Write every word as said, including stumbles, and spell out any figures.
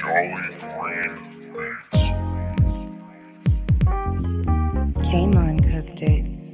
Jolly Green Beats. Kmon cooked it.